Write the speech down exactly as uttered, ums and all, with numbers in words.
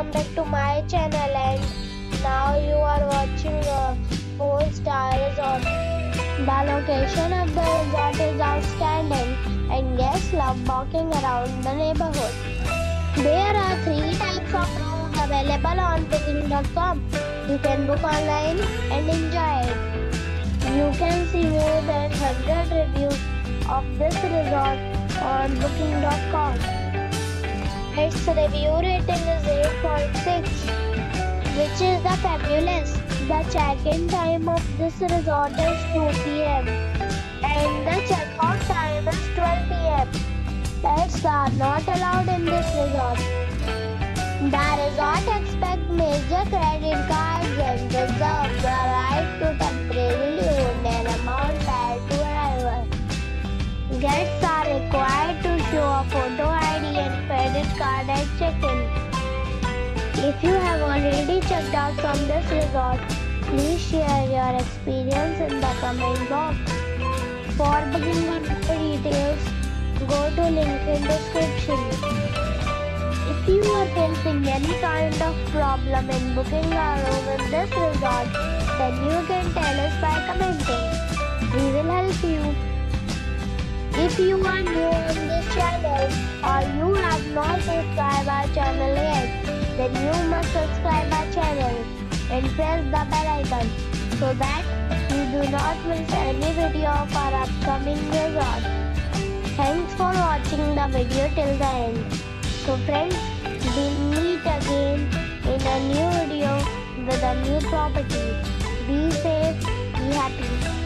welcome back to my channel, and now you are watching a four star resort. The location of the resort is outstanding and guests love walking around the neighborhood. There are three types of rooms available on booking dot com. You can book online and enjoy it. You can see more than one hundred reviews of this resort on booking dot com. Its review rating is eight point six, which is the fabulous. The check-in time of this resort is two p m and the check-out time is twelve p m Pets are not allowed in this resort. The resort expects major credit cards and reserves the right to temporarily own an amount prior to arrival. Guests are required to show a photo I D and credit card at check-in. If you have already checked out from this resort, please share your experience in the comment box. For booking and details, go to link in description. If you are facing any kind of problem in booking a room in this resort, then you can tell us by commenting. We will help you. If you are new on this channel or you have not subscribed our channel yet, then you must subscribe our channel and press the bell icon so that you do not miss any video of our upcoming resort. Thanks for watching the video till the end. So friends, we'll meet again in a new video with a new property. Be safe, be happy.